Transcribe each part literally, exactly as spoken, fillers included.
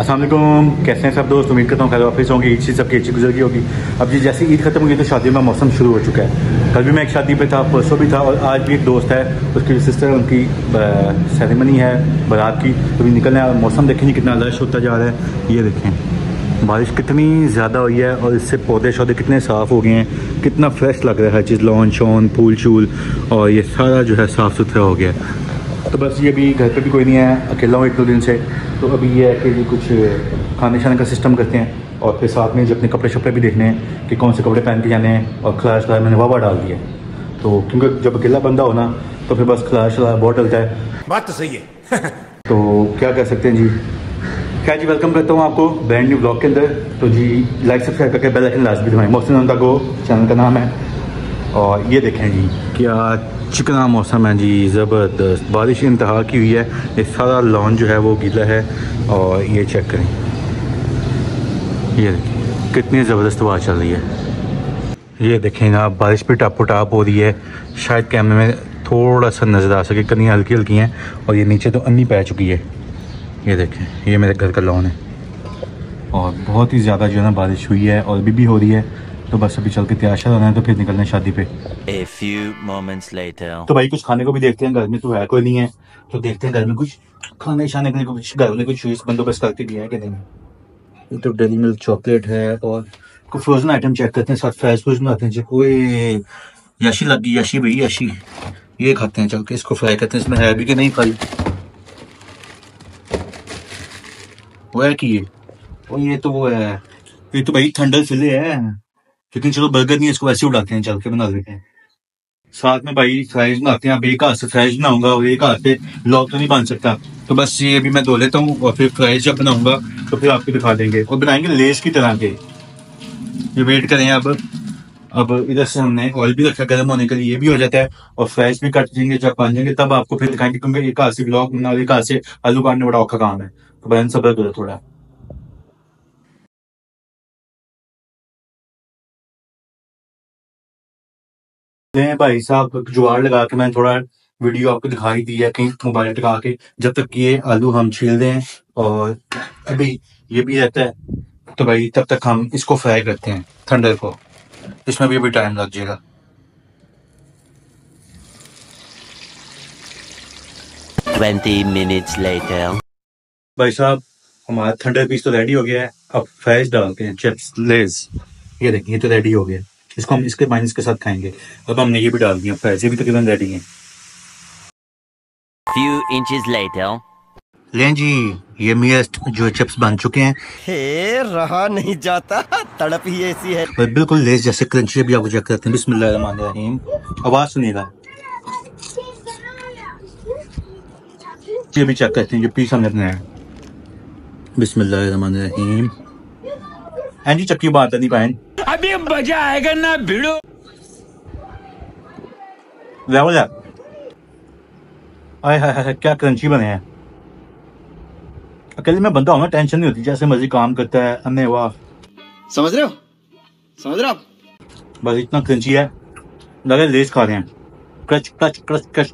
अस्सलाम वालेकुम, कैसे हैं सब दोस्त। उम्मीद करता हूँ खैर वापस होंगे। ईद से सबकी अच्छी गुजर की होगी। अब जी जैसे ईद खत्म होगी तो शादियों में मौसम शुरू हो चुका है। कल भी मैं एक शादी पे था, परसों भी था, और आज भी एक दोस्त है, उसकी सिस्टर, उनकी सेरेमनी है बारात की, तो भी निकलना है। और मौसम देखेंगे कितना रश होता जा रहा है। ये देखें बारिश कितनी ज़्यादा हुई है और इससे पौधे शौधे कितने साफ़ हो गए हैं, कितना फ्रेश लग रहा है हर चीज़, लॉन शॉन, फूल शूल, और ये सारा जो है साफ़ सुथरा हो गया। तो बस ये अभी घर पे भी कोई नहीं है, अकेला हूँ एक दो दिन से। तो अभी ये है कि कुछ खाने शाने का सिस्टम करते हैं, और फिर साथ में जो अपने कपड़े शपड़े भी देखने हैं कि कौन से कपड़े पहन के जाने हैं। और खलार शलार मैंने वाह डाल दिया, तो क्योंकि जब अकेला बंदा हो ना तो फिर बस खलार शलार बहुत डलता है। बात तो सही है। तो क्या कर सकते हैं जी। क्या जी, वेलकम करता हूँ आपको ब्रांड न्यू ब्लॉग के अंदर। तो जी लाइक सब्सक्राइब करके बेल आइकन लाजमी दबाएं। मोहसिन को चैनल का नाम है। और ये देखें जी क्या चिकना मौसम है जी, ज़बरदस्त बारिश इंतहा की हुई है। ये सारा लॉन जो है वो गीला है, और ये चेक करें, ये देखें कितनी ज़बरदस्त हवा चल रही है। ये देखें ना, बारिश भी टापो टाप हो रही है। शायद कैमरे में थोड़ा सा नज़र आ सके, कनियाँ हल्की हल्की हैं, और ये नीचे तो अन्नी पै चुकी है। ये देखें, ये मेरे घर का लॉन है, और बहुत ही ज़्यादा जो है ना बारिश हुई है और अभी भी हो रही है। तो बस अभी चल के तैयार शायद होना है, तो फिर निकलना है शादी पे। A few moments later. तो भाई कुछ खाने को भी देखते हैं, घर में तो है कोई नहीं है, तो देखते हैं घर में कुछ खाने शाने के लिए कुछ घर में कुछ बंदोबस्त करके दिया है कि नहीं। तो डेली मिल्क चॉकलेट है, और कुछ फ्रोजन आइटम चेक करते हैं, साथ फ्राइड फ्रूज में आते हैं। ओए याशी लग गई, याशी भाई याशी, ये खाते हैं चल के, इसको फ्राई करते हैं। इसमें है भी कि नहीं खाई, वो है कि ये और ये तो वो है, ये तो भाई ठंडल फिले है, लेकिन चलो बर्गर नहीं है, इसको वैसे उड़ाते हैं, चल के बना लेते हैं। साथ में भाई फ्राइज बनाते हैं। अब एक हाथ से फ्राइज बनाऊंगा और एक हाथ से ब्लॉग तो नहीं बन सकता, तो बस ये भी मैं धो लेता हूँ, और फिर फ्राइज जब बनाऊंगा तो फिर आपको दिखा देंगे। और बनाएंगे लेस की तरह के, ये वेट करें। अब अब इधर से हमने ऑयल भी रखा गर्म होने के लिए, ये भी हो जाता है, और फ्राइज भी कट देंगे। जब बन जाएंगे तब आपको फिर दिखाएंगे, क्योंकि एक हाथ से ब्लॉग बनाना और एक हाथ से आलू काटने बड़ा औखा काम है, तो बहन सब्र करो थोड़ा। भाई साहब जुगाड़ लगा के मैंने थोड़ा वीडियो आपको दिखाई दी है, कहीं मोबाइल टिका के, जब तक ये आलू हम छील दें, और अभी ये भी रहता है, तो भाई तब तक हम इसको फ्राई करते हैं थंडर को। इसमें भी अभी टाइम लग जाएगा। Twenty minutes later. भाई साहब हमारा थंडर पीस तो रेडी हो गया है। अब फ्राइज डालते हैं, चिप्स लेज, ये देखिए तो रेडी हो गया, इसको हम इसके माइनस के साथ खाएंगे। अब हमने ये भी डाल दिया, फ्राइज भी तकरीबन रेडी हैं। Few inches later. लें जी, ये मियस्ट जो चिप्स बन चुके हैं। हे, रहा नहीं जाता, तड़प ही ऐसी है। और बिल्कुल लेस जैसे क्रंची भी आपको चेक करते हैं। बिस्मिल्लाहिर्रहमानिर्रहीम, आवाज सुनिएगा। ये भी चेक करते हैं जो पीस हमने अपने बिस्मिल्लाहिर्रहमानिर्रहीम। हाँ जी, चक्की बात नहीं पाए, अभी मजा आएगा ना भिड़ो। हाय हाय हाय, क्या क्रंची बने हैं। अकेले में बंदा हूँ ना, टेंशन नहीं होती, जैसे मर्जी काम करता है। अन्य वाह, समझ रहे हो, समझ रहे हो। बस इतना क्रंची है, लगे लेस खा रहे हैं। क्रच क्रच क्रच क्रच,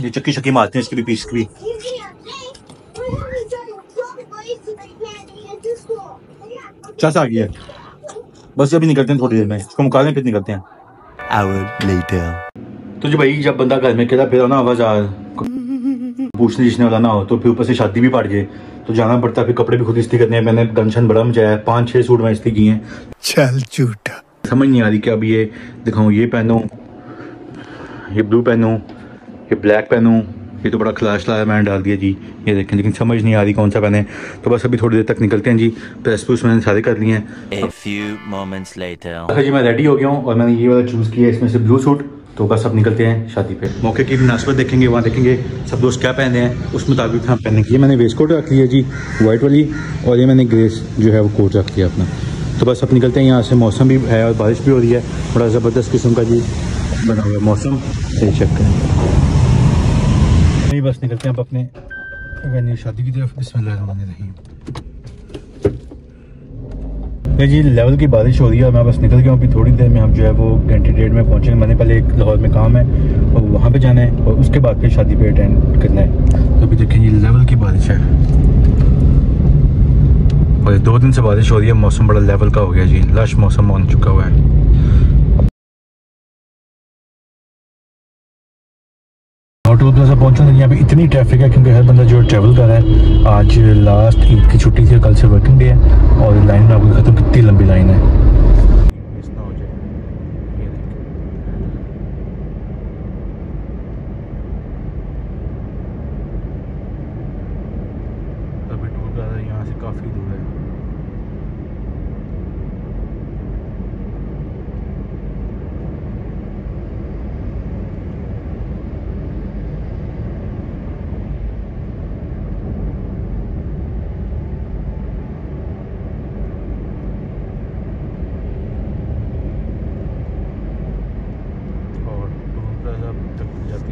ये चक्की चक्की मारते हैं इसकी भी, पीस की भी। चाचा आ गया, बस अभी निकलते हैं थोड़ी देर में, इसको मुकाबले फिर निकलते हैं। तो जी भाई जब बंदा घर में कहता फिर ना आवाज आ पूछने जिसने वाला ना हो, तो फिर ऊपर से शादी भी पड़ जाए तो जाना पड़ता है, फिर कपड़े भी खुद इस्त्री करने हैं। मैंने गंशन बड़ा मचाया है, पाँच छः सूट में इस्त्री की हैं। चल झूठा, समझ नहीं आ रही कि अब ये दिखाऊँ, ये पहनूँ, ये ब्लू पहनूँ, ये ब्लैक पहनूँ, ये तो बड़ा खलाश लाया मैंने डाल दिया जी। ये देखें, लेकिन समझ नहीं आ रही कौन सा पहने, तो बस अभी थोड़ी देर तक निकलते हैं जी। प्रेस पूस मैंने सारे कर लिए हैं। A few moments later. जी मैं रेडी हो गया हूँ, और मैंने ये वाला चूज़ किया इसमें से ब्लू सूट। तो बस अब निकलते हैं शादी पे। मौके की मुनासिबत देखेंगे, वहाँ देखेंगे सब दोस्त क्या पहने हैं, उस मुताबिक हम पहने। ये मैंने वेस्ट कोट रख लिया जी, वाइट वाली, और ये मैंने ग्रेस जो है वो कोट रख लिया अपना। तो बस अब निकलते हैं यहाँ से। मौसम भी है और बारिश भी हो रही है, बड़ा ज़बरदस्त किस्म का जी बना हुआ मौसम। सही चक्कर है, बस निकलते हैं अब अपने वेन्यू शादी की तरफ। बिस्मिल्लाहिर्रहमानिर्रहीम। नहीं जी, लेवल की बारिश हो रही है और मैं बस निकल गया हूँ। अभी थोड़ी देर में हम जो है वो घंटे डेढ़ में पहुँचेंगे। मैंने पहले एक लाहौर में काम है और वहाँ पे जाना है और उसके बाद फिर शादी पे अटेंड करना है। तो अभी देखें ये लेवल की बारिश है और दो दिन से बारिश हो रही है। मौसम बड़ा लेवल का हो गया जी, लश मौसम बन चुका हुआ है। टोल प्लाजा पहुँचा नहीं, यहाँ पे इतनी ट्रैफिक है क्योंकि हर बंदा जो ट्रैवल कर रहा है। आज लास्ट ईद की छुट्टी थी, कल से वर्किंग डे है और लाइन में आपको दिखाता हूँ कितनी लंबी लाइन है। अभी टोल प्लाजा यहाँ से काफ़ी दूर है।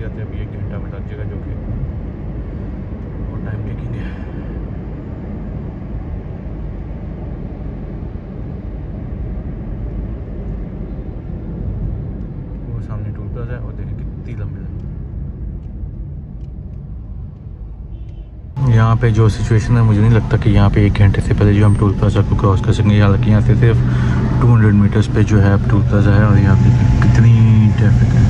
अब एक घंटा में लग जाएगा जो कि और टाइम टेकिंग है। वो सामने टोल प्लाजा है और देखिए कितनी लंबी लाइन। यहाँ पे जो सिचुएशन है मुझे नहीं लगता कि यहाँ पे एक घंटे से पहले जो हम टोल प्लाजा को क्रॉस कर सकेंगे। हालांकि यहाँ से सिर्फ दो सौ मीटर्स पे जो है टोल प्लाजा है और यहाँ पे कितनी ट्रैफिक है।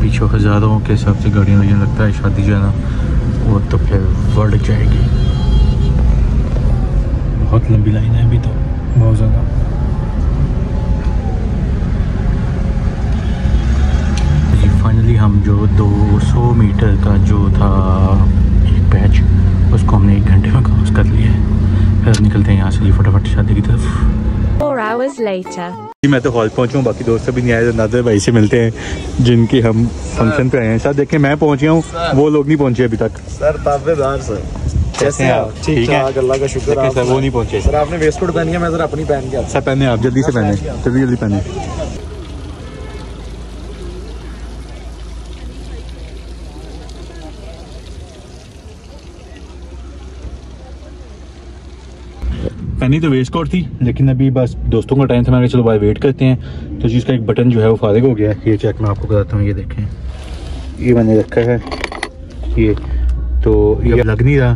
पीछे हज़ारों के हिसाब से गाड़ियाँ लगने लगता है। शादी जो है ना वो तो फिर बढ़ जाएगी। बहुत लंबी लाइन है अभी तो, बहुत ज़्यादा। फाइनली हम जो दो सौ मीटर का जो था एक पैच उसको हमने एक घंटे में क्रॉस कर लिया है। फिर निकलते हैं यहाँ से फटाफट शादी की तरफ। Four hours later. मैं तो हॉल पहुंचूँ, बाकी दोस्त भी नहीं आए। नादर भाई से मिलते हैं जिनके हम फंक्शन पे आए हैं। शायद देखें मैं पहुंच गया हूँ, वो लोग नहीं पहुंचे अभी तक। सर ताबेदार सर, कैसे हैं आप? ठीक है, अल्लाह का शुक्र। आप सर वो नहीं पहुंचे। सर आपने वेस्ट कोट पहनी है, मैं सर अपनी पहन के आता हूं। सर पहने आप, जल्दी से पहने, जल्दी जल्दी पहने। पहनी तो वेस्ट कोट थी लेकिन अभी बस दोस्तों का टाइम था, मैं चलो भाई वेट करते हैं। तो जिसका एक बटन जो है वो फारिग हो गया है, ये चेक मैं आपको बताता हूँ। ये देखें, ये मैंने रखा है, ये तो ये लग नहीं रहा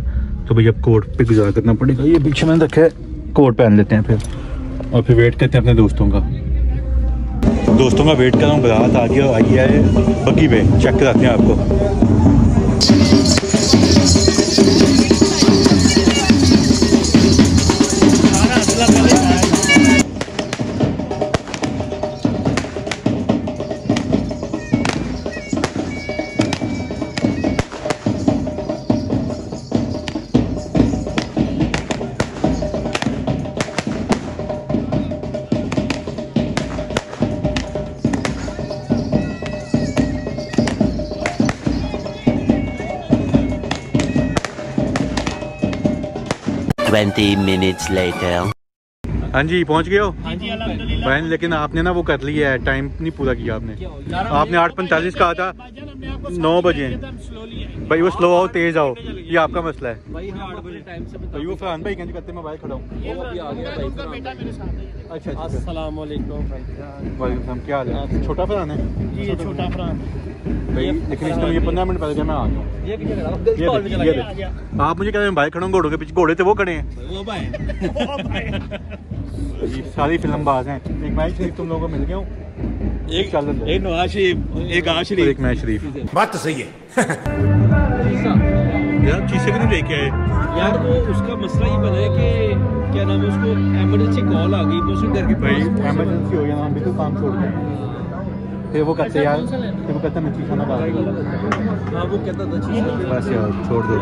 तो भाई अब कोट पे गुजार करना पड़ेगा। ये पीछे मैंने रखा है, कोट पहन लेते हैं फिर और फिर वेट करते हैं अपने दोस्तों का। दोस्तों का वेट कर रहा हूँ, बारात आ गया आई है बग्गी पे, चेक कराते हैं आपको। बीस minutes later. हाँ जी पहुँच गए हो? हाँ जी अल्हम्दुलिल्लाह। बहन लेकिन आपने ना वो कर लिया है, टाइम नहीं पूरा किया आपने। आपने आठ पैंतालीस कहा था, नौ बजे भाई। वो स्लो आओ, तेज आओ, ये आपका मसला है भाई। वो फरहान भाई कहते मैं बाहर खड़ा हूँ। अच्छा, अस्सलाम वालेकुम। वालेकुम, क्या हाल है? छोटा फरहान है, छोटा फरहान भाई। लेकिन इसमें ये पंद्रह मिनट पहले मैं आ गया। आप मुझे कह रहे हैं बाहर खड़ा हूँ घोड़ों के पीछे, घोड़े थे वो खड़े हैं। सारी फिल्मबाज हैं। एक मैं शरीफ तुम लोगों को मिल गया हूँ, एक चालन, एक नवाज शरीफ, एक आज शरीफ, एक मैं शरीफ। बात तो सही है। यार चीज़ें भी नहीं लेके आए यार। वो उसका मसला ही बना है कि क्या नाम है उसको, एमरजेंसी कॉल आ गई तो उससे डर के भाई एमरजेंसी हो गया ना, बिल्कुल काम छोड़ गया। फिर वो कहते यार, फिर वो कहता मैं चीज़ खाना खा रहा हूँ, वो कहता था चीज़ बस यार छोड़ दो।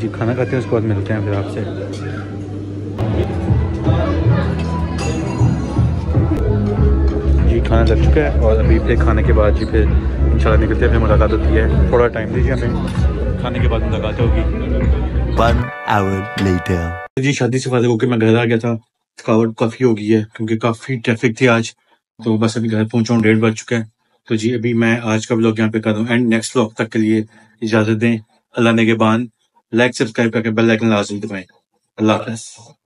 जी खाना खाते हैं, उसके बाद मिलते हैं फिर आपसे। जी खाना लग चुका है और अभी फिर खाने के बाद जी फिर इंशाल्लाह निकलते हैं, फिर मुलाकात होती है। थोड़ा टाइम दीजिए हमें, खाने के बाद मुलाकात होगी। One hour later. जी शादी से फारिग होकर मैं घर आ गया था। थकावट काफ़ी हो गई है क्योंकि काफ़ी ट्रैफिक थी आज, तो बस अभी घर पहुँचा हूँ। डेढ़ बज चुका है तो जी अभी मैं आज का व्लॉग यहाँ पे कर रहा हूँ एंड नेक्स्ट व्लॉग तक के लिए इजाजत दें। अल्लाह नेगेबान, लाइक सब्सक्राइब करके बेल आइकन लाजमी दबाएं। अल्लाह हाफिज़।